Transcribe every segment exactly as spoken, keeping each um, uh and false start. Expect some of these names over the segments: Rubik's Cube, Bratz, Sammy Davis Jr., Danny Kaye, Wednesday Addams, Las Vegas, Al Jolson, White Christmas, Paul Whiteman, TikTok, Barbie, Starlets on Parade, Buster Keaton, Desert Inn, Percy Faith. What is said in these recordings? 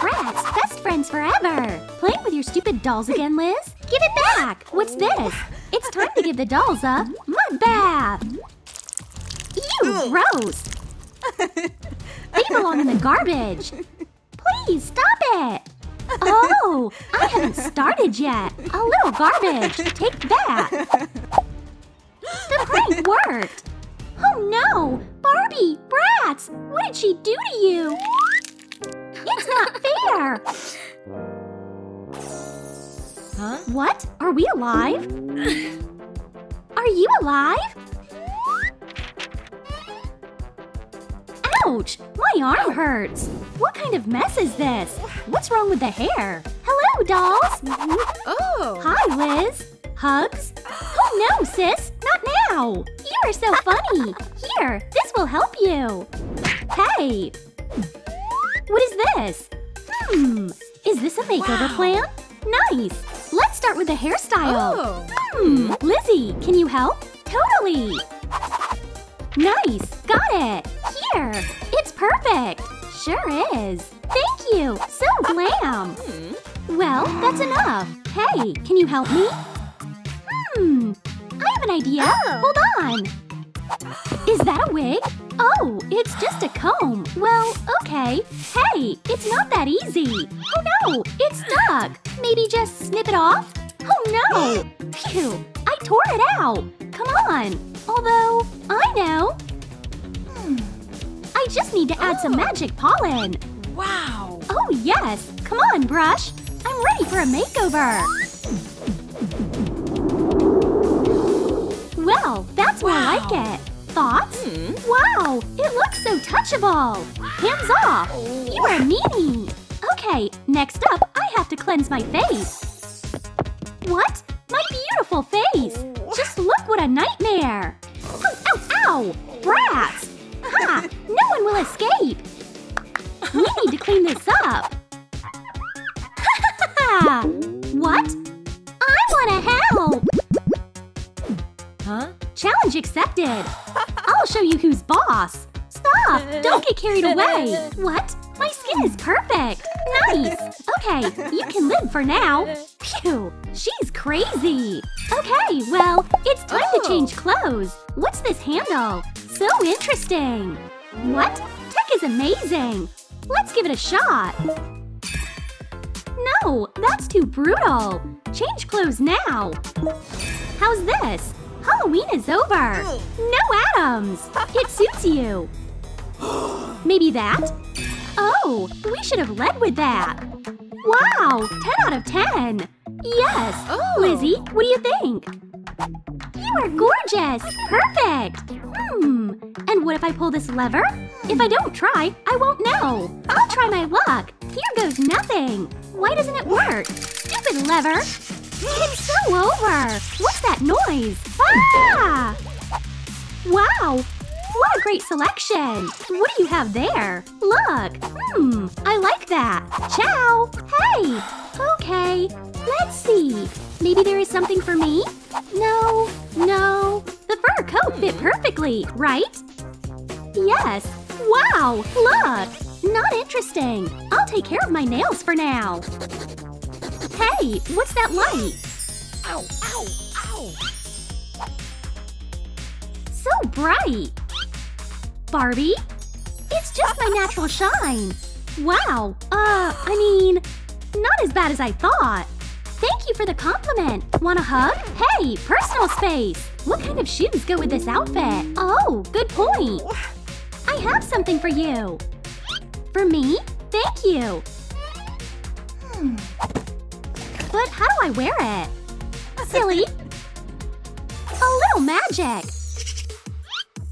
Bratz, best friends forever. Playing with your stupid dolls again, Liz? Give it back! What's this? It's time to give the dolls a mud bath. Ew, gross. They belong in the garbage. Please, stop it. Oh, I haven't started yet. A little garbage. Take that. The prank worked. Oh no! Barbie, Bratz, what did she do to you? It's not fair! Huh? What? Are we alive? Are you alive? Ouch! My arm hurts! What kind of mess is this? What's wrong with the hair? Hello, dolls! Oh! Hi, Liz! Hugs? Oh no, sis! Not now! You are so funny! Here, this will help you! Hey! What is this? Hmm, is this a makeover wow. plan? Nice! Let's start with a hairstyle! Oh. Hmm, Lizzie, can you help? Totally! Nice, got it! Here, it's perfect! Sure is! Thank you, so glam! Well, that's enough! Hey, can you help me? Hmm, I have an idea! Oh. Hold on! Is that a wig? Oh, it's just a comb. Well, okay. Hey, it's not that easy. Oh no, it's stuck. Maybe just snip it off? Oh no! Phew, I tore it out. Come on. Although, I know. I just need to add some magic pollen. Wow. Oh yes. Come on, brush. I'm ready for a makeover. Well, that's more wow. like it. Thoughts? Mm. Wow, it looks so touchable. Hands off. Oh. You are a meanie. Okay, next up, I have to cleanse my face. What? My beautiful face. Oh. Just look what a nightmare. Ow, ow, ow. Bratz. Ha, no one will escape. We need to clean this up. What? I want to help. Huh? Challenge accepted! I'll show you who's boss! Stop! Don't get carried away! What? My skin is perfect! Nice! Okay, you can live for now! Phew! She's crazy! Okay, well, it's time oh. to change clothes! What's this handle? So interesting! What? Tech is amazing! Let's give it a shot! No! That's too brutal! Change clothes now! How's this? Halloween is over! No Addams! It suits you! Maybe that? Oh, we should have led with that! Wow! ten out of ten! Yes! Oh. Lizzie, what do you think? You are gorgeous! Perfect! Hmm. And what if I pull this lever? If I don't try, I won't know! I'll try my luck! Here goes nothing! Why doesn't it work? Stupid lever! It's so over! What's that noise? Ah! Wow! What a great selection! What do you have there? Look! Hmm, I like that! Ciao! Hey! Okay, let's see. Maybe there is something for me? No, no. The fur coat fit perfectly, right? Yes. Wow! Look! Not interesting. I'll take care of my nails for now. Hey, what's that light? Ow, ow, ow! So bright! Barbie? It's just my natural shine! Wow, uh, I mean, not as bad as I thought. Thank you for the compliment. Want a hug? Hey, personal space! What kind of shoes go with this outfit? Oh, good point! I have something for you. For me? Thank you. Hmm. But how do I wear it? Silly! A little magic!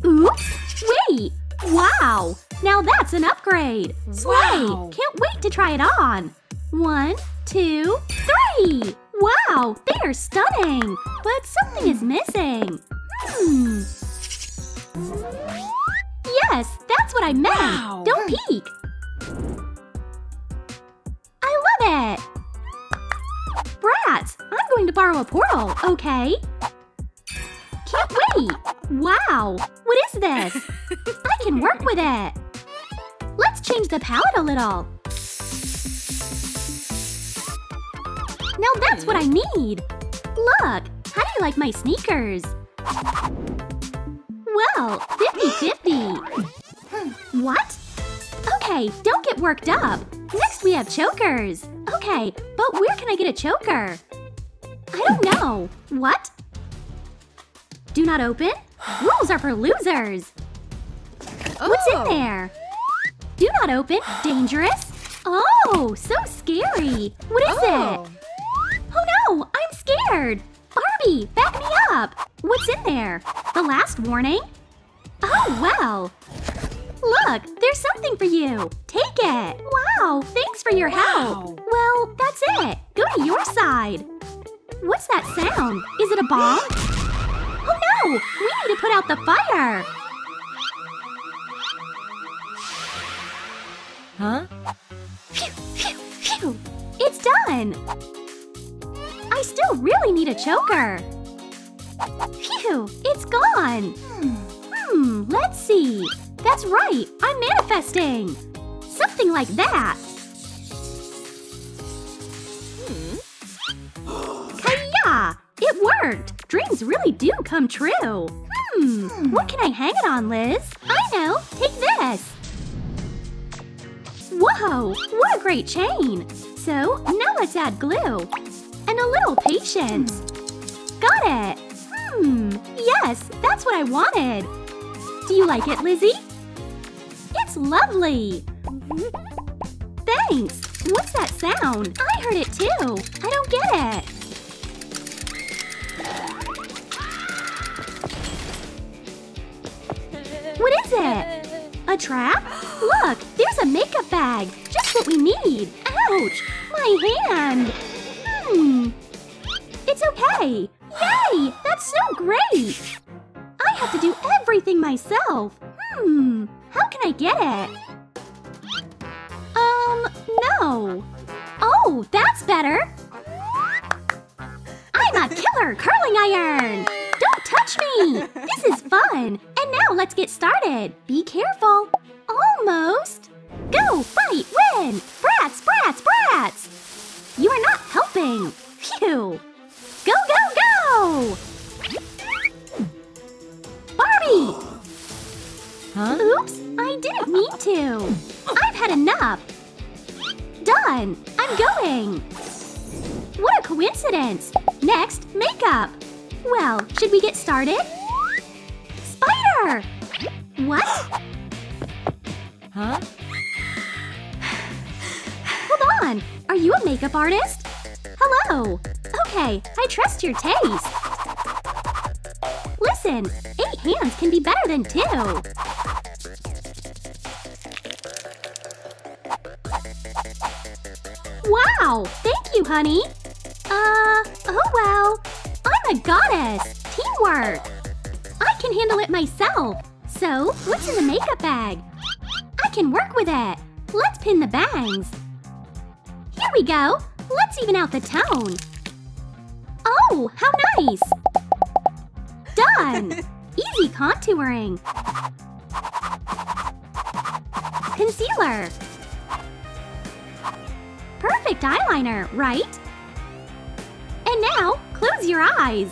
Oops! Wait! Wow! Now that's an upgrade! Slay! Wow. Can't wait to try it on! One, two, three! Wow! They are stunning! But something is missing! Hmm… Yes! That's what I meant! Wow. Don't peek! I love it! Bratz, I'm going to borrow a portal, okay? Can't wait! Wow! What is this? I can work with it! Let's change the palette a little! Now that's what I need! Look! How do you like my sneakers? Well, fifty fifty! What? Okay, don't get worked up! Next we have chokers! Okay, but where can I get a choker? I don't know! What? Do not open? Rules are for losers! What's in there? Do not open! Dangerous! Oh, so scary! What is oh. it? Oh no! I'm scared! Barbie, back me up! What's in there? The last warning? Oh, well! Look, there's something for you! Take it! Wow, thanks for your help! Wow. Well, that's it! Go to your side! What's that sound? Is it a bomb? Oh no! We need to put out the fire! Huh? Phew, phew, phew! It's done! I still really need a choker! Phew! It's gone! Hmm, let's see… That's right! I'm manifesting! Something like that! Hi-yah! It worked! Dreams really do come true! Hmm, what can I hang it on, Liz? I know! Take this! Whoa! What a great chain! So, now let's add glue! And a little patience! Got it! Hmm, yes! That's what I wanted! Do you like it, Lizzie? It's lovely! Thanks! What's that sound? I heard it too! I don't get it! What is it? A trap? Look! There's a makeup bag! Just what we need! Ouch! My hand! Hmm… It's okay! Yay! That's so great! I have to do everything myself! Hmm… How can I get it? Um… No! Oh! That's better! I'm a killer curling iron! Don't touch me! This is fun! And now let's get started! Be careful! Almost! Go! Fight! Win! Bratz! Bratz! Bratz! You are not helping! Phew! Go! Go! Go! Barbie! Huh? Oops! I didn't mean to! I've had enough! Done! I'm going! What a coincidence! Next, makeup! Well, should we get started? Spider! What? Huh? Hold on! Are you a makeup artist? Hello! Okay, I trust your taste! Listen, eight hands can be better than two! Wow! Thank you, honey! Uh, oh well! I'm a goddess! Teamwork! I can handle it myself! So, what's in the makeup bag? I can work with it! Let's pin the bangs! Here we go! Let's even out the tone! Oh, how nice! Done! Easy contouring! Concealer! Perfect eyeliner, right? And now, close your eyes!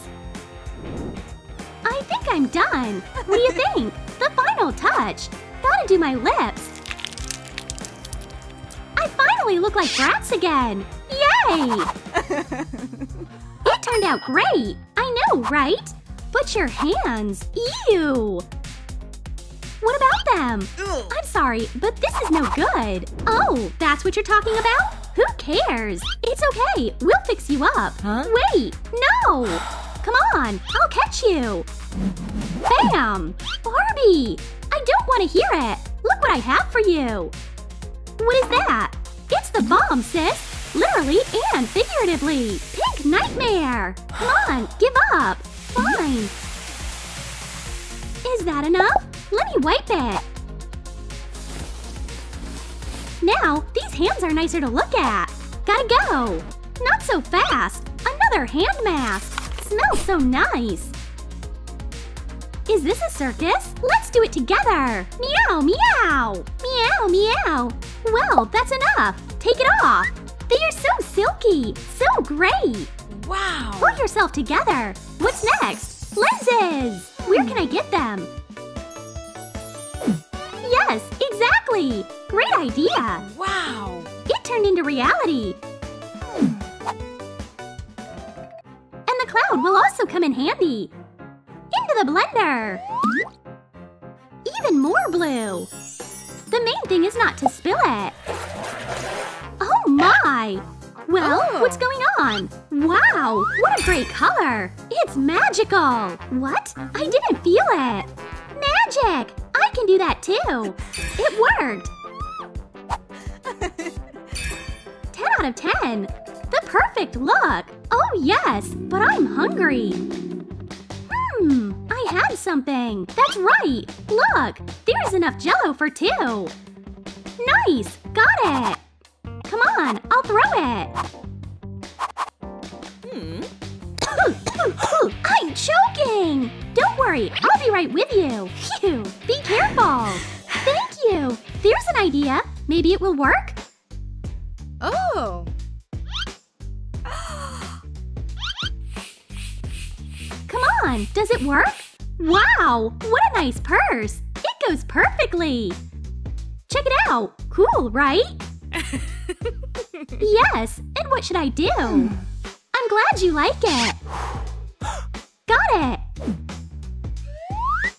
I think I'm done! What do you think? The final touch! Gotta do my lips! I finally look like Bratz again! Yay! It turned out great! I know, right? But your hands! Ew! What about them? Ew. I'm sorry, but this is no good! Oh, that's what you're talking about? Who cares? It's okay, we'll fix you up! Huh? Wait! No! Come on, I'll catch you! Bam! Barbie! I don't want to hear it! Look what I have for you! What is that? It's the bomb, sis! Literally and figuratively! Pink nightmare! Come on, give up! Fine! Is that enough? Let me wipe it! Now, these hands are nicer to look at! Gotta go! Not so fast! Another hand mask! Smells so nice! Is this a circus? Let's do it together! Meow, meow! Meow, meow! Well, that's enough! Take it off! There You're so silky! So great! Wow! Pull yourself together! What's next? Lenses! Where can I get them? Yes, exactly! Great idea! Wow! It turned into reality! And the cloud will also come in handy! Into the blender! Even more blue! The main thing is not to spill it! Oh my! Well, oh. What's going on? Wow! What a great color! It's magical! What? I didn't feel it! Magic! I can do that too! It worked! ten out of ten! The perfect look! Oh yes! But I'm hungry! Hmm! I had something! That's right! Look! There's enough jello for two! Nice! Got it! Come on! I'll throw it! Hmm. I'm choking! Don't worry! I'll be right with you! Phew! Be careful! Thank you! There's an idea! Maybe it will work? Oh! Come on! Does it work? Wow! What a nice purse! It goes perfectly! Check it out! Cool, right? Yes! And what should I do? I'm glad you like it! Got it!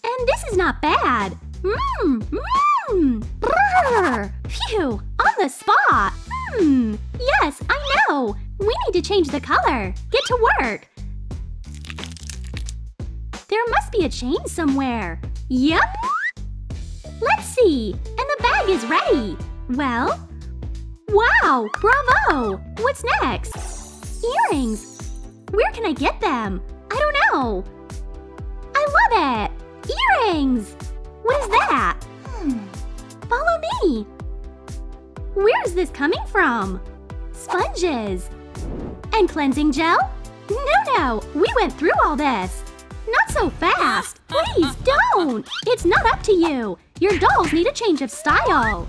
And this is not bad! Mmm! Mmm! Brrr! Phew! On the spot! Hmm! Yes, I know! We need to change the color! Get to work! There must be a chain somewhere! Yep! Let's see! And the bag is ready! Well… Wow! Bravo! What's next? Earrings! Where can I get them? I don't know! I love it! Earrings! What is that? Hmm. Follow me! Where is this coming from? Sponges! And cleansing gel? No, no! We went through all this! Not so fast! Please don't! It's not up to you! Your dolls need a change of style!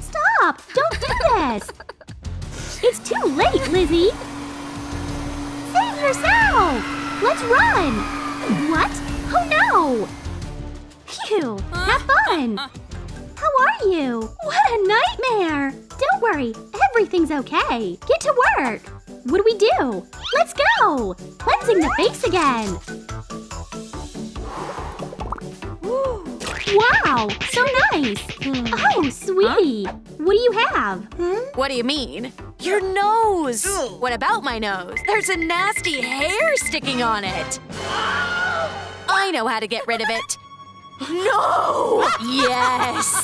Stop! Don't do this! It's too late, Lizzie! Save yourself! Let's run! What? Oh no! Phew! Have fun! How are you? What a nightmare! Don't worry, everything's okay! Get to work! What do we do? Let's go! Cleansing the face again! Wow! So nice! Oh, sweetie! Huh? What do you have? Hmm? What do you mean? Your nose! Ew. What about my nose? There's a nasty hair sticking on it! I know how to get rid of it! No! Yes!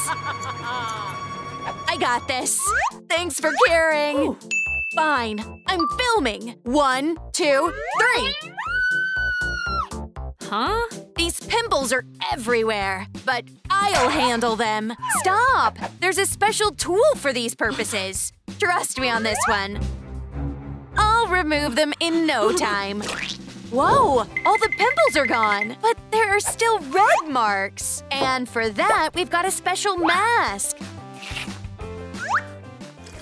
I got this! Thanks for caring! Ooh. Fine, I'm filming! One, two, three! Huh? These pimples are everywhere, but I'll handle them. Stop! There's a special tool for these purposes. Trust me on this one. I'll remove them in no time. Whoa! All the pimples are gone, but there are still red marks. And for that, we've got a special mask.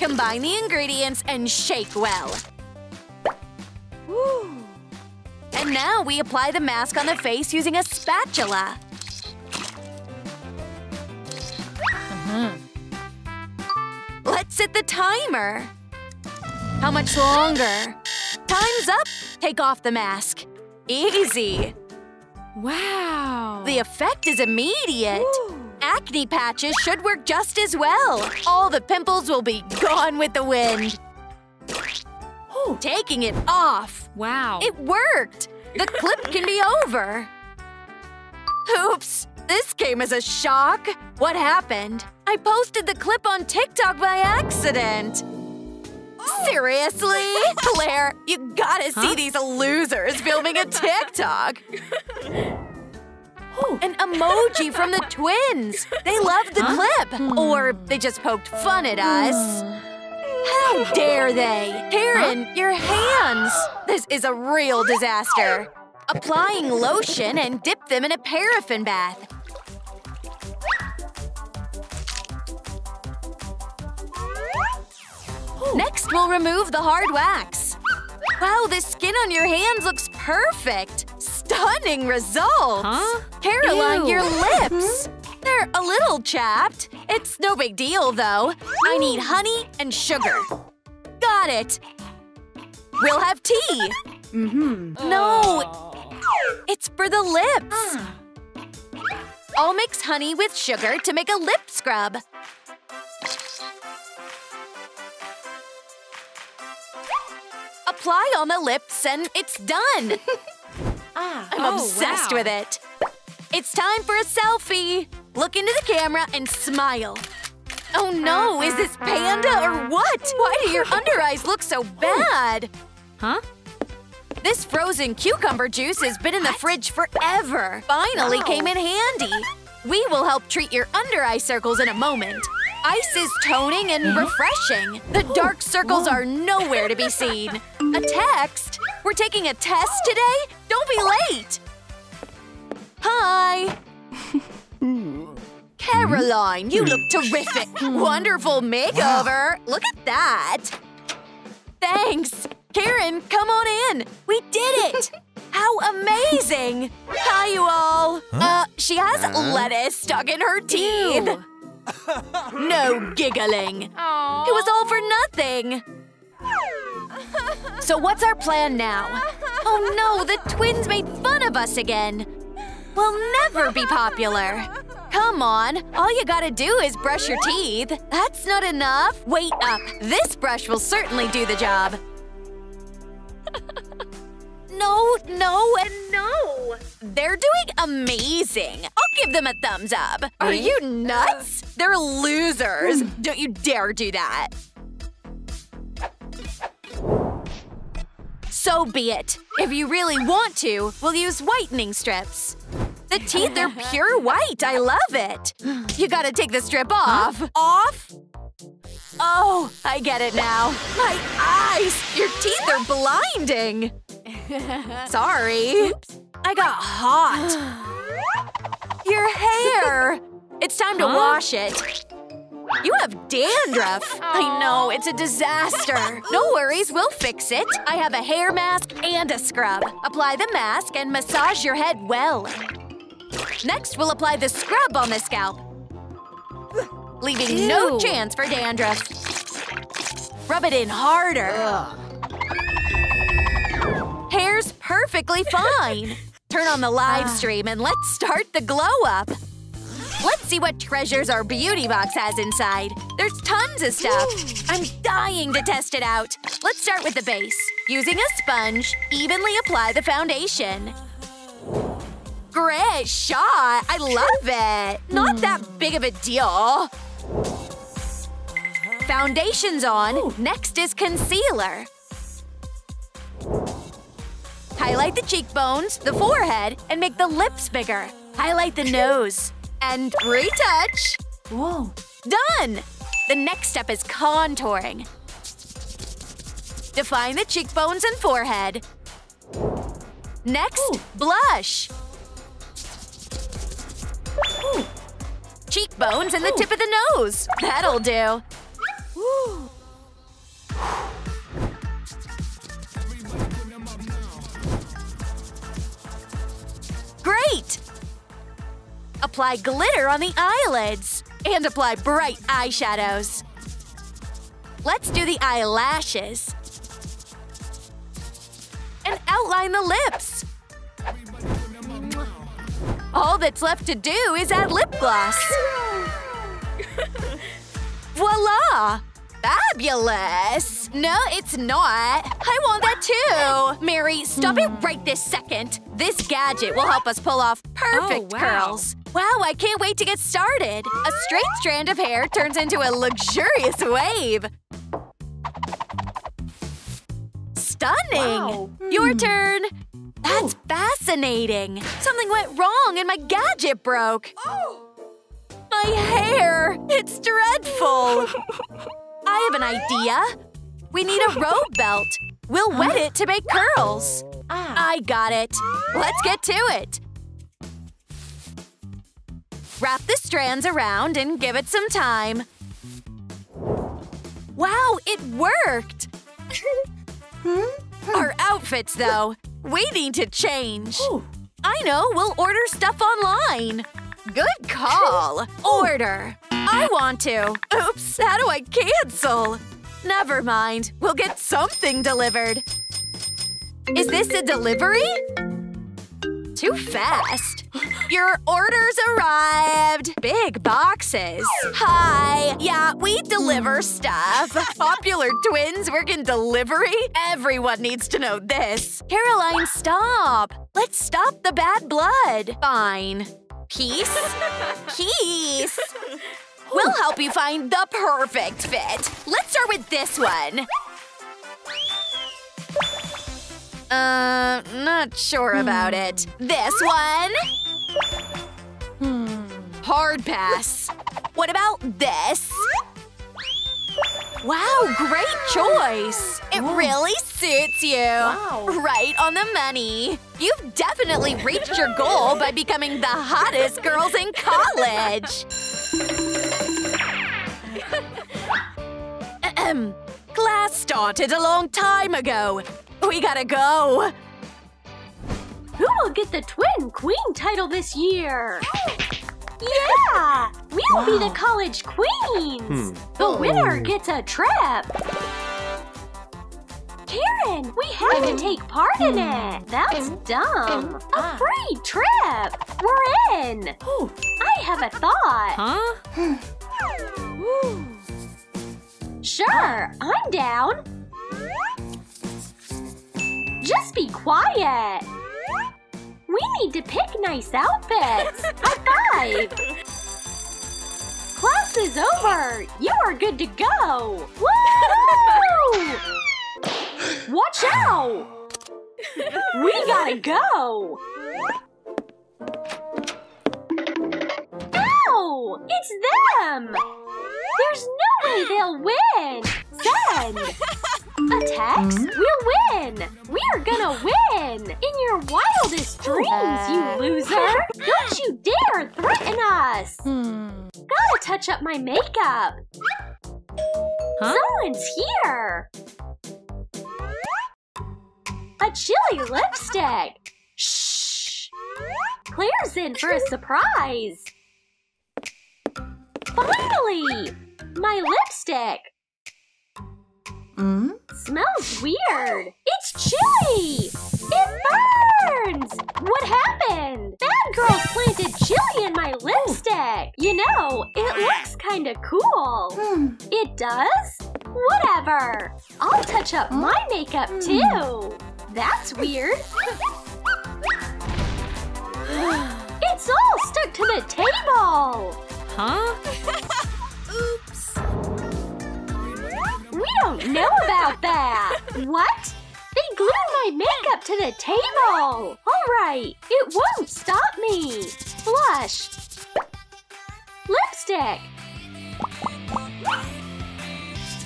Combine the ingredients and shake well. Woo. And now we apply the mask on the face using a spatula. Mm-hmm. Let's set the timer. How much longer? Time's up. Take off the mask. Easy. Wow. The effect is immediate. Ooh. Acne patches should work just as well. All the pimples will be gone with the wind. Taking it off! Wow! It worked! The clip can be over! Oops! This came as a shock! What happened? I posted the clip on TikTok by accident! Oh. Seriously? Claire, you gotta huh? see these losers filming a TikTok! An emoji from the twins! They loved the huh? clip! Or they just poked fun at us! How dare they! Karen, huh? your hands! This is a real disaster! Applying lotion and dip them in a paraffin bath. Ooh. Next, we'll remove the hard wax. Wow, the skin on your hands looks perfect! Stunning results! Huh? Caroline, ew. Your lips! They're a little chapped. It's no big deal, though. I need honey and sugar. Got it! We'll have tea! Mm-hmm. No! It's for the lips! I'll mix honey with sugar to make a lip scrub. Apply on the lips and it's done! ah, I'm oh, obsessed wow. with it! It's time for a selfie! Look into the camera and smile! Oh no, is this panda or what? Why do your under eyes look so bad? Huh? This frozen cucumber juice has been in the fridge forever! Finally wow. came in handy! We will help treat your under eye circles in a moment. Ice is toning and refreshing. The dark circles are nowhere to be seen. A text? We're taking a test today? Don't be late! Hi! Caroline, you look terrific! Wonderful makeover! Look at that! Thanks! Karen, come on in! We did it! How amazing! Hi, you all! Uh, she has lettuce stuck in her teeth! Ew. No giggling! Aww. It was all for nothing! So what's our plan now? Oh no, the twins made fun of us again! We'll never be popular! Come on, all you gotta do is brush your teeth! That's not enough! Wait up! This brush will certainly do the job! No, no, and no! They're doing amazing! I'll give them a thumbs up! Are you nuts? They're losers! Don't you dare do that! So be it! If you really want to, we'll use whitening strips. The teeth are pure white! I love it! You gotta take the strip off! Huh? Off? Oh, I get it now! My eyes! Your teeth are blinding! Sorry. Oops. I got hot. Your hair. It's time to huh? wash it. You have dandruff. Aww. I know, it's a disaster. No worries, we'll fix it. I have a hair mask and a scrub. Apply the mask and massage your head well. Next, we'll apply the scrub on the scalp, leaving ew. No chance for dandruff. Rub it in harder. Ugh. Hair's perfectly fine! Turn on the live stream and let's start the glow-up! Let's see what treasures our beauty box has inside! There's tons of stuff! I'm dying to test it out! Let's start with the base. Using a sponge, evenly apply the foundation. Great shot! I love it! Not that big of a deal! Foundation's on, next is concealer. Highlight the cheekbones, the forehead, and make the lips bigger. Highlight the nose. And retouch! Whoa. Done! The next step is contouring. Define the cheekbones and forehead. Next, ooh. Blush. Ooh. Cheekbones and the ooh. Tip of the nose. That'll do. Ooh. Great! Apply glitter on the eyelids. And apply bright eyeshadows. Let's do the eyelashes. And outline the lips. All that's left to do is add lip gloss. Voila! Fabulous! No, it's not. I want that too! Mary, stop it right this second. This gadget will help us pull off perfect oh, wow. curls. Wow, I can't wait to get started! A straight strand of hair turns into a luxurious wave. Stunning! Wow. Your turn! That's ooh. Fascinating! Something went wrong and my gadget broke. Oh. My hair! It's dreadful! I have an idea! We need a robe belt! We'll wet it to make curls! Ah. I got it! Let's get to it! Wrap the strands around and give it some time. Wow, it It worked! Our outfits, though. We need to change. Ooh. I know, we'll order stuff online. Good call. Order. I want to. Oops, how do I cancel? Never mind. We'll get something delivered. Is this a delivery? Too fast. Your orders arrived. Big boxes. Hi. Yeah, we deliver stuff. Popular twins work in delivery? Everyone needs to know this. Caroline, stop. Let's stop the bad blood. Fine. Peace? Peace. We'll help you find the perfect fit. Let's start with this one. Uh, not sure about it. This one? Hmm. Hard pass. What about this? Wow, great choice! It really suits you! Wow. Right on the money! You've definitely reached your goal by becoming the hottest girls in college! Ahem. Class started a long time ago. We gotta go! Who will get the Twin Queen title this year? Yeah! We'll wow. be the college queens! Hmm. The winner gets a trip! Karen, we have to take part in it! That's dumb! A free trip! We're in! I have a thought! Huh? Sure, I'm down! Just be quiet! We need to pick nice outfits! High five! Class is over! You are good to go! Woo! Watch out! We gotta go! Ow! It's them! There's no way they'll win! Send! A text? We'll win! We're gonna win! In your wildest dreams, you loser! Don't you dare threaten us! Hmm. Gotta touch up my makeup! Huh? Someone's here! A chilly lipstick! Shh! Claire's in for a surprise! Finally! My lipstick! Mm? Smells weird! It's chili! It burns! What happened? Bad girls planted chili in my lipstick! You know, it looks kinda cool! Mm. It does? Whatever! I'll touch up my makeup too! That's weird! It's all stuck to the table! Huh? We don't know about that! What? They glued my makeup to the table! Alright, it won't stop me! Blush. Lipstick.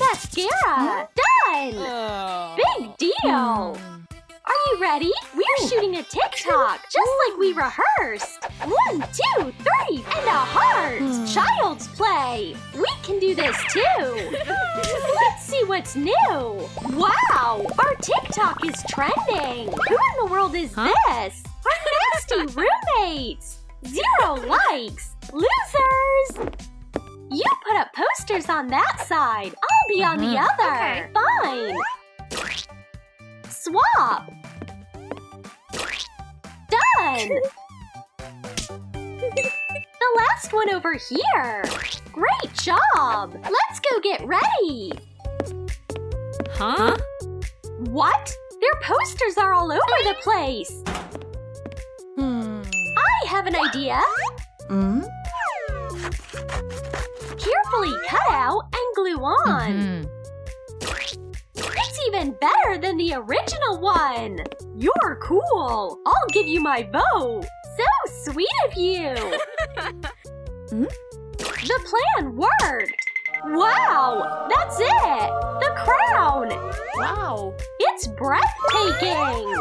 Mascara. Done! Oh. Big deal! Are you ready? We're shooting a TikTok, just like we rehearsed! One, two, three, and a heart! Child's play! We can do this too! Let's see what's new! Wow! Our TikTok is trending! Who in the world is huh? this? Our nasty roommates! Zero likes! Losers! You put up posters on that side, I'll be on the other! Okay. Fine! Swap! Done! The last one over here! Great job! Let's go get ready! Huh? What? Their posters are all over the place! Hmm. I have an idea! Hmm? Carefully cut out and glue on! Mm-hmm. Even better than the original one! You're cool! I'll give you my vote! So sweet of you! Hmm? The plan worked! Wow! That's it! The crown! Wow! It's breathtaking!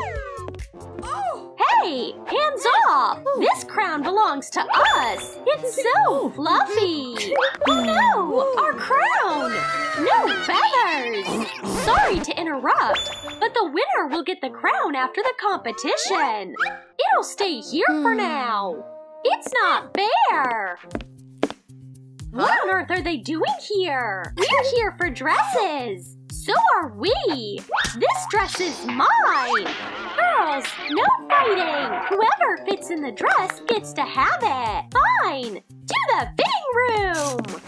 Oh. Hey! Hands off! Ooh. This crown belongs to us! It's so fluffy! Oh no! Our crown! No feathers! interrupt, but the winner will get the crown after the competition. It'll stay here for now. It's not fair. What on earth are they doing here? We're here for dresses. So are we. This dress is mine. Girls, no fighting. Whoever fits in the dress gets to have it. Fine. To the fitting room.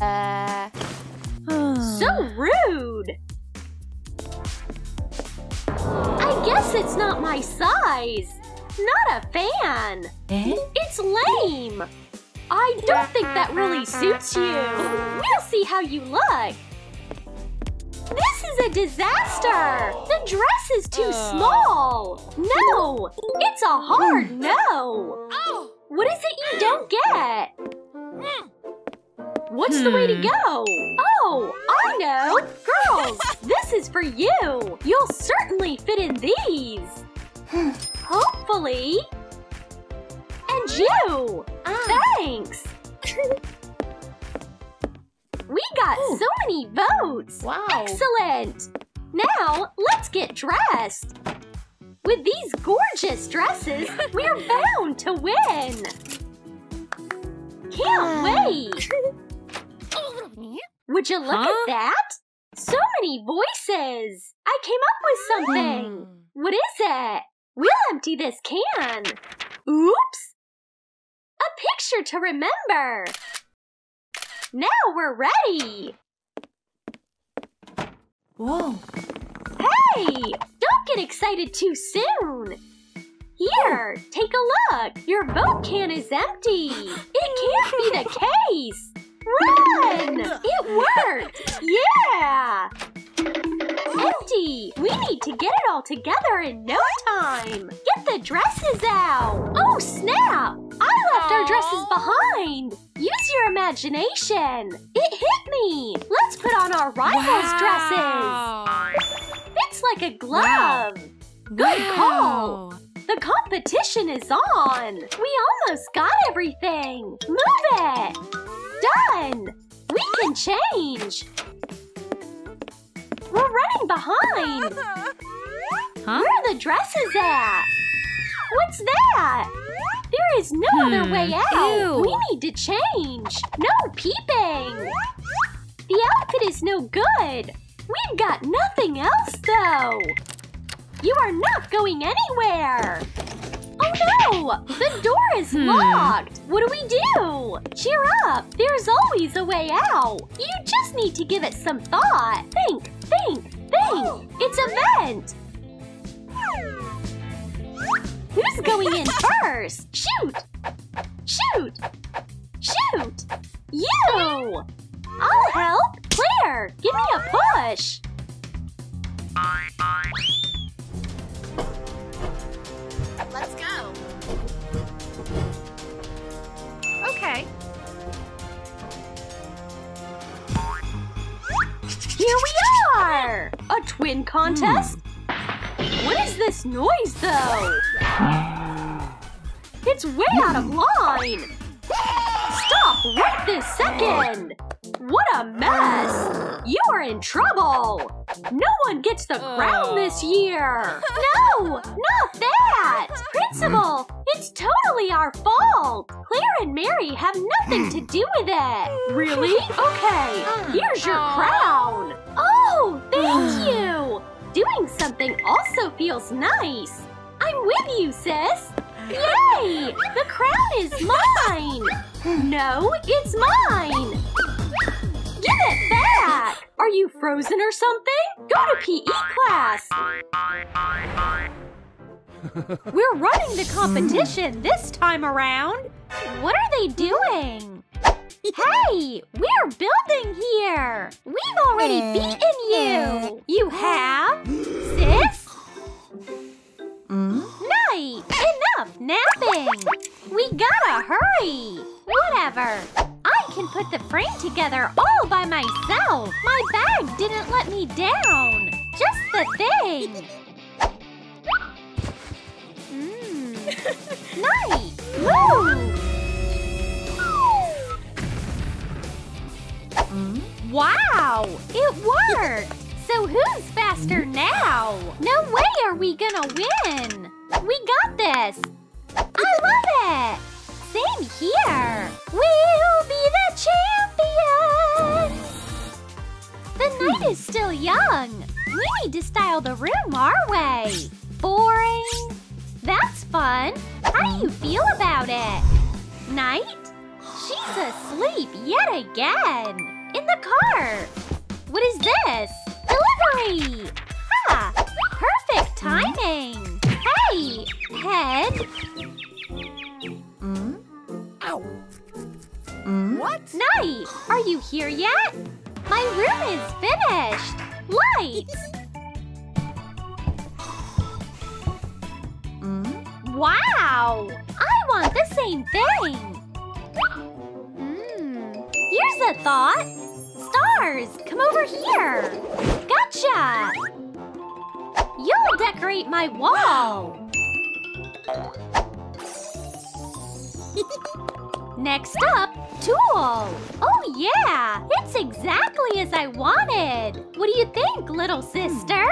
Uh, so rude. I guess it's not my size. Not a fan. Eh? It's lame. I don't think that really suits you. We'll see how you look. This is a disaster. The dress is too small. No, it's a hard no. What is it you don't get? What's hmm. the way to go? Oh, I know. Girls, this is for you. You'll certainly fit in these. Hopefully. And you. Ah. Thanks. We got Ooh. so many votes. Wow. Excellent. Now, let's get dressed. With these gorgeous dresses, we're bound to win. Can't wait. Would you look huh? at that? So many voices! I came up with something! What is it? We'll empty this can! Oops! A picture to remember! Now we're ready! Whoa! Hey! Don't get excited too soon! Here, take a look! Your vote can is empty! It can't be the case! Run! It worked! Yeah! Empty! We need to get it all together in no time! Get the dresses out! Oh, snap! I left our dresses behind! Use your imagination! It hit me! Let's put on our rivals' wow. dresses! It's like a glove! Wow. Good wow. call! The competition is on! We almost got everything! Move it! Done! We can change! We're running behind! Huh? Where are the dresses at? What's that? There is no hmm. other way out! Ew. We need to change! No peeping! The outfit is no good! We've got nothing else, though! You are not going anywhere! Oh no! The door is hmm. locked! What do we do? Cheer up! There's always a way out! You just need to give it some thought! Think! Think! Think! Oh. It's a vent! Who's going in first? Shoot! Shoot! Shoot! You! I'll help! Claire! Give me a push! Let's go. Okay. Here we are! A twin contest? Mm. What is this noise, though? It's way out of line! Stop right this second! What a mess! You are in trouble! No one gets the crown this year! No! Not that! Principal! It's totally our fault! Claire and Mary have nothing to do with it! Really? Okay, here's your crown! Oh, thank you! Doing something also feels nice! I'm with you, sis! Yay! The crown is mine! No, it's mine! Give it back! Are you frozen or something? Go to P E class! We're running the competition this time around! What are they doing? Hey! We're building here! We've already beaten you! You have? Sis? Night! Enough napping! We gotta hurry! Whatever! I can put the frame together all by myself! My bag didn't let me down! Just the thing! Mm. Night! Move! Mm-hmm. Wow! It worked! So who's faster now? No way are we gonna win! We got this! I love it! Same here! We'll be the champions! The night is still young! We need to style the room our way! Boring! That's fun! How do you feel about it? Night? She's asleep yet again! In the car! What is this? Delivery! Ha! Ah, perfect timing! Hey! Head! Mm? Ow! Mm? What? Night! Are you here yet? My room is finished! Lights! Mm? Wow! I want the same thing! Here's a thought! Stars, come over here! Gotcha! You'll decorate my wall! Next up, tool! Oh yeah! It's exactly as I wanted! What do you think, little sister?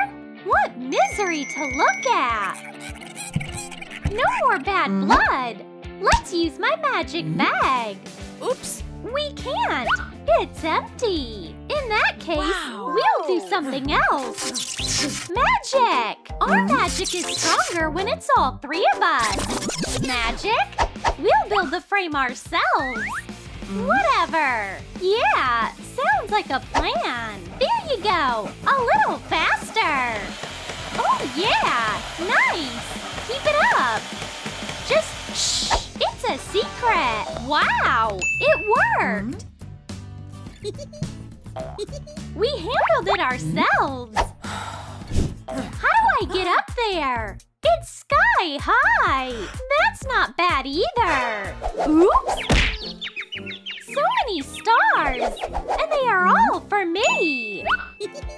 What misery to look at! No more bad blood! Let's use my magic bag! Oops! We can't! It's empty! In that case, wow. We'll do something else! Magic! Our magic is stronger when it's all three of us! Magic? We'll build the frame ourselves! Whatever! Yeah, sounds like a plan! There you go! A little faster! Oh yeah! Nice! Keep it up! Just shh! It's a secret! Wow! It worked! We handled it ourselves! How do I get up there? It's sky high! That's not bad either! Oops! So many stars! And they are all for me!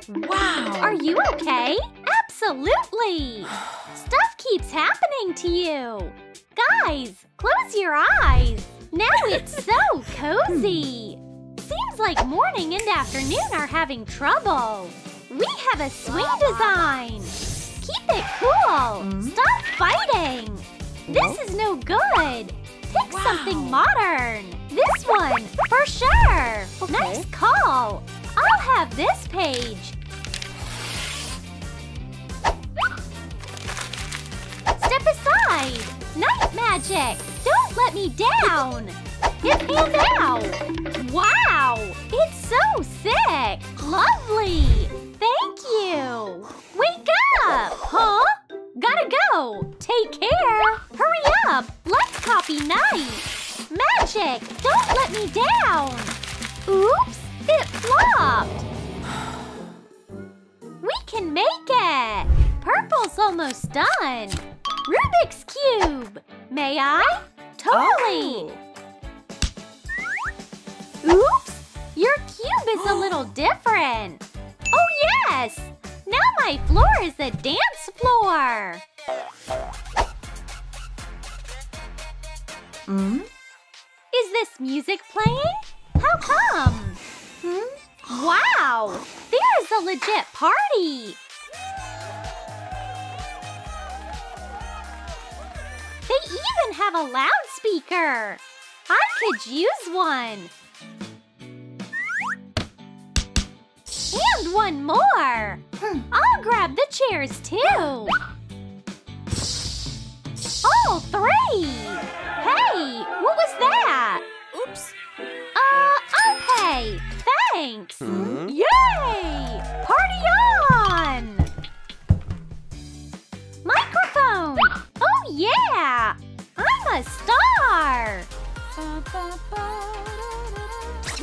Wow! Are you okay? Absolutely! Stuff keeps happening to you! Guys, close your eyes! Now it's so cozy! Seems like morning and afternoon are having trouble! We have a swing design! Keep it cool! Stop fighting! This is no good! Pick wow. something modern! This one, for sure! Okay. Nice call! I'll have this page! Step aside! Night magic! Don't let me down! Hit me now! Wow! It's so sick! Lovely! Thank you! Wake up! Huh? Gotta go! Take care! Hurry up! Let's copy night! Magic! Don't let me down! Oops! It flopped! We can make it! Purple's almost done! Rubik's Cube! May I? Totally! Oh. Oops! Your cube is a little different! Oh yes! Now my floor is a dance floor! Hmm? Is this music playing? How come? Hmm? Wow! There's a legit party! They even have a loudspeaker! I could use one! And one more! I'll grab the chairs too! All three! Hey, what was that? Oops! Uh, I'll pay! Thanks! Hmm? Yay! Party on! Microphone! Oh yeah! I'm a star!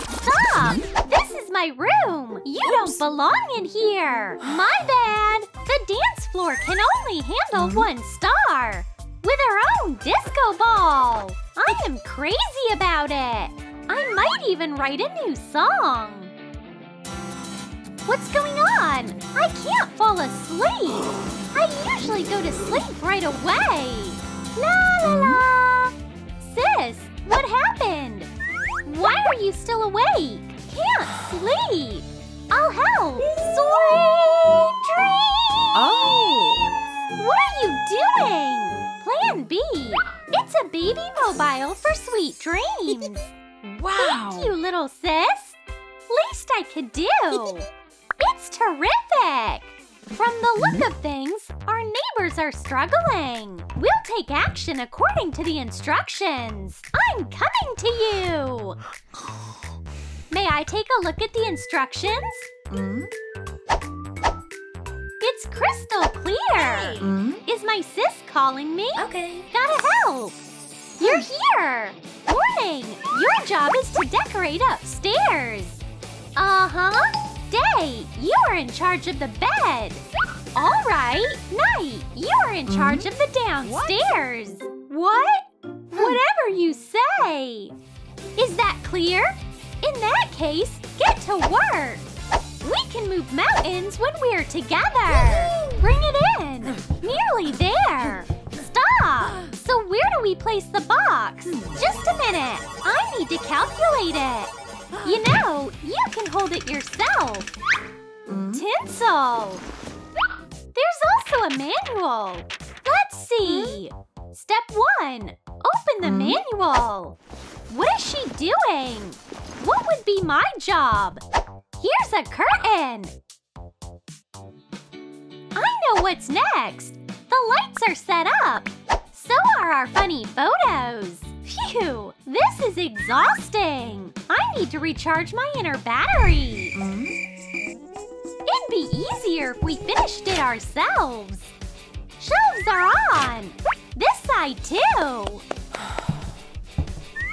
Stop! This is my room! You Oops. Don't belong in here! My bad! The dance floor can only handle one star! With our own disco ball! I am crazy about it! I might even write a new song! What's going on? I can't fall asleep! I usually go to sleep right away! La la la! Sis, what happened? Why are you still awake? Can't me! I'll help! Sweet dreams! Oh! What are you doing? Plan B. It's a baby mobile for sweet dreams. Wow! Thank you, little sis. Least I could do. It's terrific! From the look of things, our neighbors are struggling. We'll take action according to the instructions. I'm coming to you! May I take a look at the instructions? Mm? It's crystal clear! Hey. Mm? Is my sis calling me? Okay. Gotta help! You're here! Morning! Your job is to decorate upstairs! Uh-huh! Day, you're in charge of the bed. All right, night, you're in charge of the downstairs. What? What? Whatever you say. Is that clear? In that case, get to work. We can move mountains when we're together. Bring it in. Nearly there. Stop. So where do we place the box? Just a minute. I need to calculate it. You know, you can hold it yourself. Mm? Tinsel. There's also a manual. Let's see. Mm? Step one. Open the mm? manual. What is she doing? What would be my job? Here's a curtain. I know what's next. The lights are set up. So are our funny photos. Phew! This is exhausting! I need to recharge my inner battery! Mm? It'd be easier if we finished it ourselves! Shelves are on! This side too!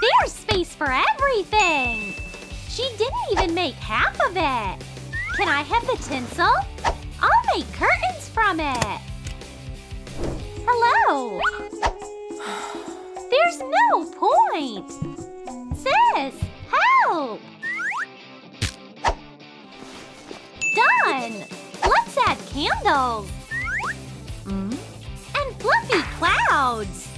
There's space for everything! She didn't even make half of it! Can I have the tinsel? I'll make curtains from it! Hello! There's no point! Sis, help! Done! Let's add candles! Mm? And fluffy clouds!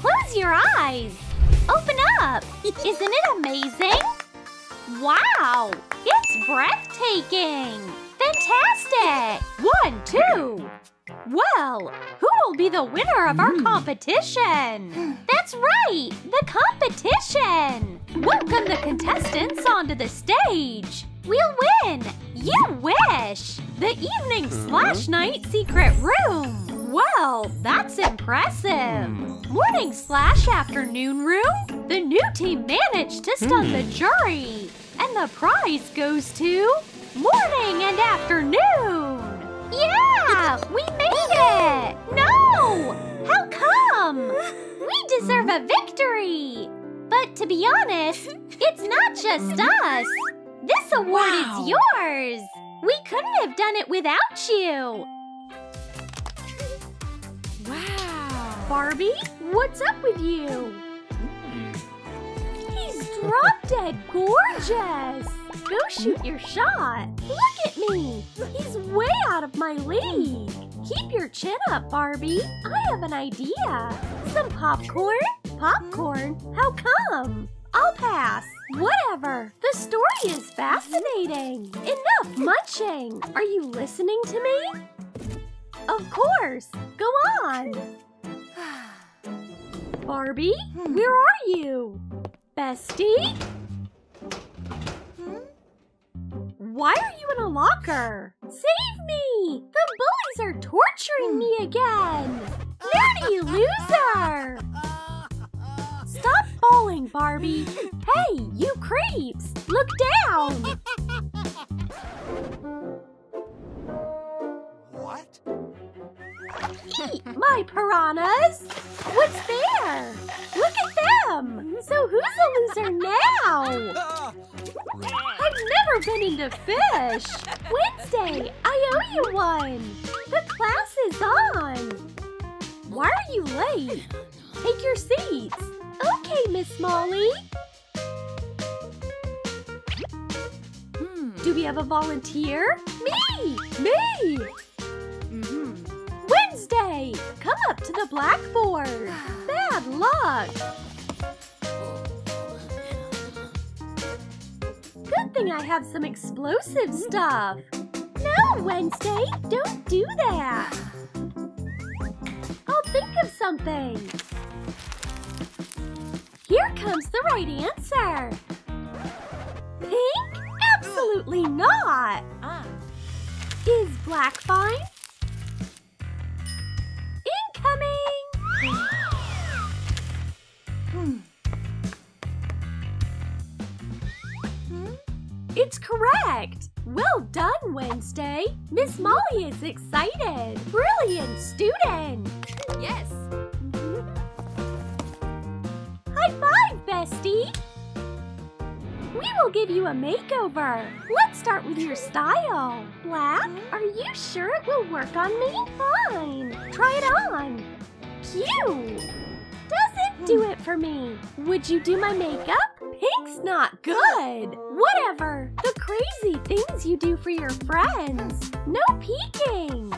Close your eyes! Open up! Isn't it amazing? Wow! It's breathtaking! Fantastic! One, two! Well, who'll be the winner of our competition? That's right! The competition! Welcome the contestants onto the stage! We'll win! You wish! The evening slash night secret room! Well, that's impressive! Morning slash afternoon room? The new team managed to stun the jury! And the prize goes to… morning and afternoon! Yeah! We made it! No! How come? We deserve a victory! But to be honest, it's not just us! This award wow. is yours! We couldn't have done it without you! Wow! Barbie, what's up with you? He's drop dead gorgeous! Go shoot your shot! Look at me! He's way out of my league! Keep your chin up, Barbie! I have an idea! Some popcorn? Popcorn? How come? I'll pass! Whatever! The story is fascinating! Enough munching! Are you listening to me? Of course! Go on! Barbie, where are you? Bestie? Why are you in a locker? Save me! The bullies are torturing me again! Nerdy loser! Stop falling, Barbie! Hey, you creeps! Look down! What? Eat, my piranhas! What's there? Look at them! So who's a loser now? I've never been into fish! Wednesday, I owe you one! The class is on! Why are you late? Take your seats! Okay, Miss Molly! Hmm. Do we have a volunteer? Me! Me! Mm-hmm. Wednesday, come up to the blackboard! Bad luck! good thing I have some explosive stuff. No, Wednesday, don't do that. I'll think of something. Here comes the right answer. Pink? Absolutely not. Is black fine? Incoming! Hmm. It's correct! Well done, Wednesday! Miss Molly is excited! Brilliant student! Yes! High five, bestie! We will give you a makeover! Let's start with your style! Black, are you sure it will work on me? Fine! Try it on! Cute! Doesn't do it for me! Would you do my makeup? Pink's not good! Whatever! The crazy things you do for your friends! No peeking!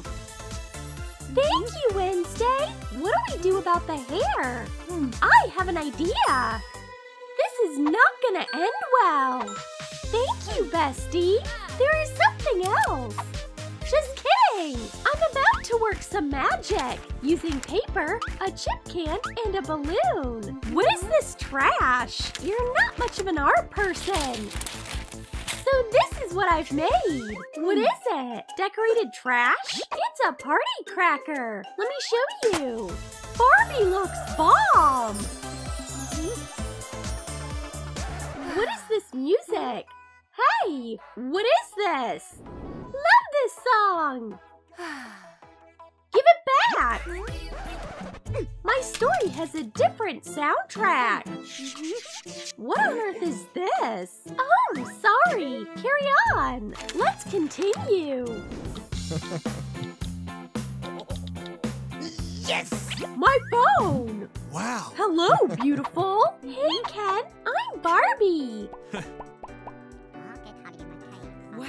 Thank you, Wednesday! What do we do about the hair? I have an idea! This is not gonna end well! Thank you, bestie! There is something else! Just kidding! I'm about to work some magic! Using paper, a chip can, and a balloon! What is this trash? You're not much of an art person! So this is what I've made! What is it? Decorated trash? It's a party cracker! Let me show you! Barbie looks bomb! What is this music? Hey! What is this? Love this song! Give it back! My story has a different soundtrack! What on earth is this? Oh, sorry! Carry on! Let's continue! Yes! My phone! Wow! Hello, beautiful! Hey, Ken! I'm Barbie! Wow!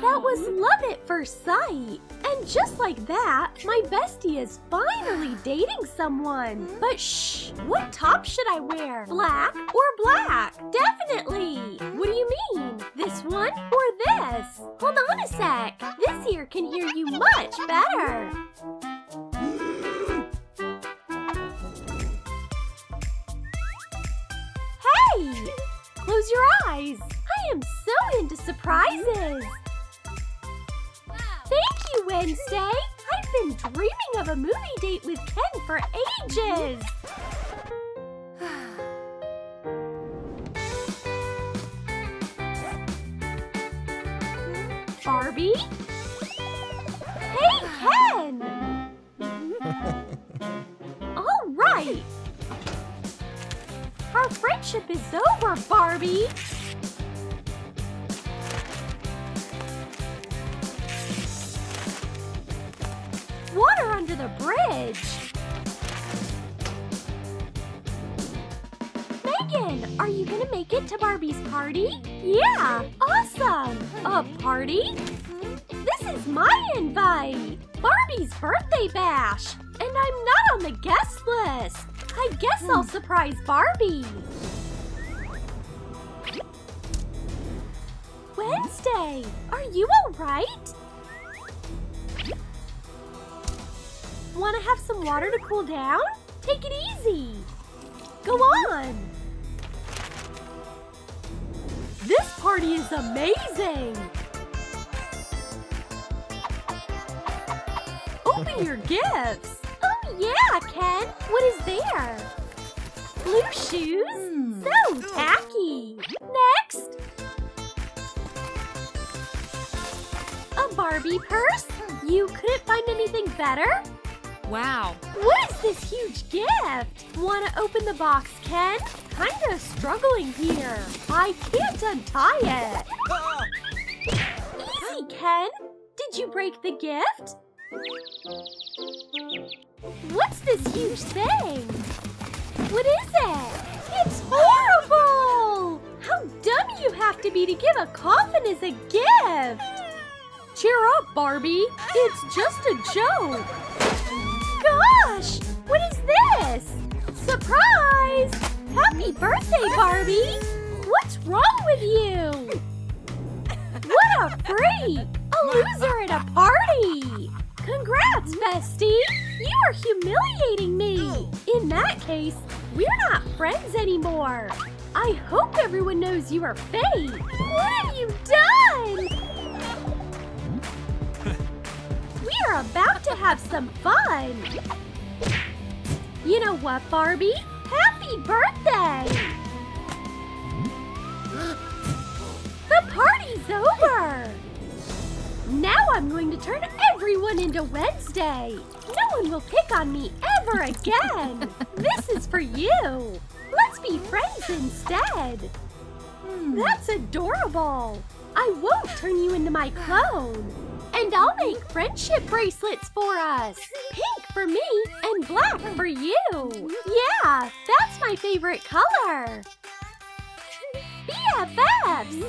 That was love at first sight! And just like that, my bestie is finally dating someone! But shh! What top should I wear? Black or black? Definitely! What do you mean? This one or this? Hold on a sec! This ear can hear you much better! Hey! Close your eyes! I am so into surprises! Thank you, Wednesday! I've been dreaming of a movie date with Ken for ages! Barbie? Hey, Ken! All right! Our friendship is over, Barbie! Water under the bridge! Megan, are you gonna make it to Barbie's party? Yeah! Awesome! A party? This is my invite! Barbie's birthday bash! And I'm not on the guest list! I guess I'll surprise Barbie! Wednesday, are you alright? Want to have some water to cool down? Take it easy! Go on! This party is amazing! Open your gifts! Oh yeah, Ken! What is there? Blue shoes? So tacky! Next! A Barbie purse? You couldn't find anything better? Wow! What is this huge gift? Wanna open the box, Ken? Kinda struggling here. I can't untie it. Easy, Ken! Did you break the gift? What's this huge thing? What is it? It's horrible! How dumb you have to be to give a coffin as a gift! Cheer up, Barbie! It's just a joke! Gosh! What is this? Surprise! Happy birthday, Barbie! What's wrong with you? What a freak! A loser at a party! Congrats, bestie! You are humiliating me! In that case, we're not friends anymore! I hope everyone knows you are fake! What have you done? We are about to have some fun! You know what, Barbie? Happy birthday! The party's over! Now I'm going to turn everyone into Wednesday! No one will pick on me ever again! This is for you! Let's be friends instead! That's adorable! I won't turn you into my clone! And I'll make friendship bracelets for us! Pink for me and black for you! Yeah, that's my favorite color! B F Fs!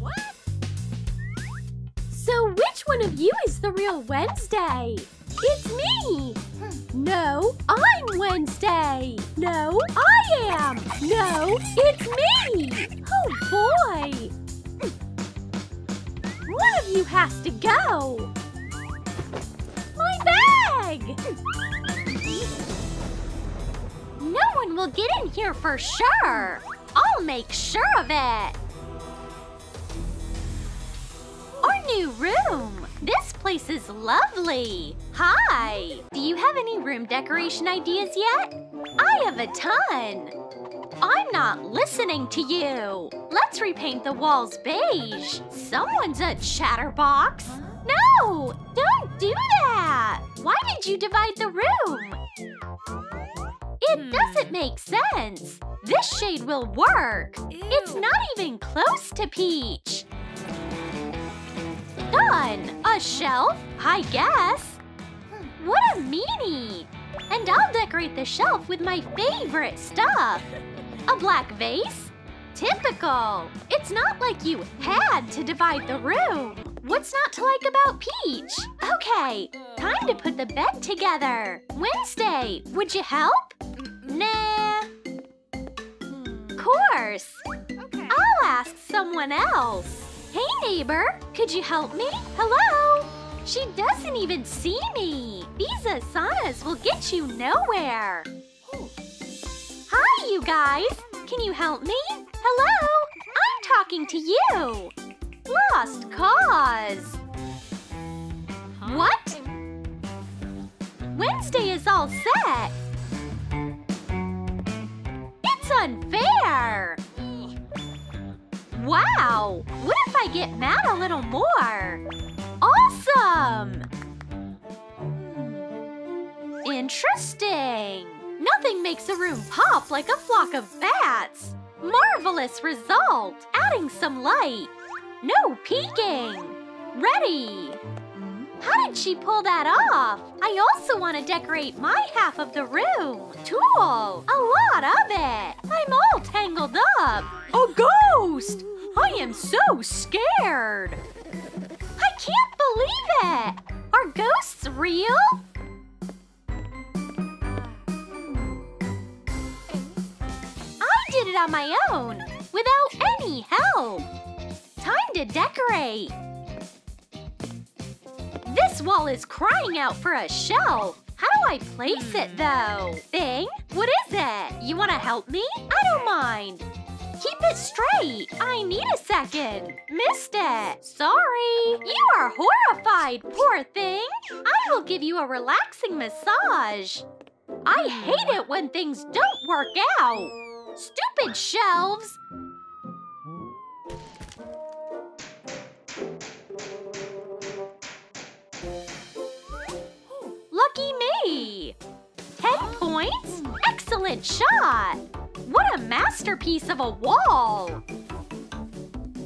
What? So which one of you is the real Wednesday? It's me! No, I'm Wednesday! No, I am! No, it's me! Oh boy! One of you has to go! My bag! No one will get in here for sure! I'll make sure of it! Our new room! This place is lovely! Hi! Do you have any room decoration ideas yet? I have a ton! I'm not listening to you! Let's repaint the walls beige! Someone's a chatterbox! No! Don't do that! Why did you divide the room? It doesn't make sense! This shade will work! It's not even close to peach! Done! A shelf, I guess! What a meanie! And I'll decorate the shelf with my favorite stuff! A black vase? Typical! It's not like you had to divide the room! What's not to like about Peach? Okay, time to put the bed together! Wednesday, would you help? Nah. Of course! Okay. I'll ask someone else! Hey neighbor, could you help me? Hello? She doesn't even see me! These asanas will get you nowhere! Hi, you guys! Can you help me? Hello? I'm talking to you! Lost cause! Huh? What? Wednesday is all set! It's unfair! Wow! What if I get mad a little more? Awesome! Interesting! Nothing makes a room pop like a flock of bats! Marvelous result! Adding some light! No peeking! Ready! How did she pull that off? I also want to decorate my half of the room! Tool! A lot of it! I'm all tangled up! A ghost! I am so scared! I can't believe it! Are ghosts real? I did it on my own, without any help! Time to decorate! This wall is crying out for a shelf! How do I place it, though? Thing? What is it? You want to help me? I don't mind! Keep it straight! I need a second! Missed it! Sorry! You are horrified, poor thing! I will give you a relaxing massage! I hate it when things don't work out! Stupid shelves! Lucky me! Ten points? Excellent shot! What a masterpiece of a wall!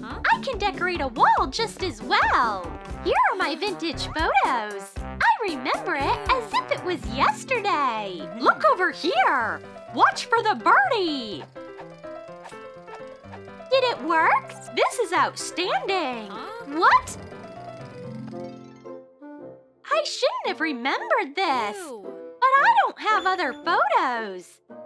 Huh? I can decorate a wall just as well! Here are my vintage photos! I remember it as if it was yesterday! Look over here! Watch for the birdie! Did it work? This is outstanding! Huh? What? I shouldn't have remembered this! Ew. But I don't have other photos!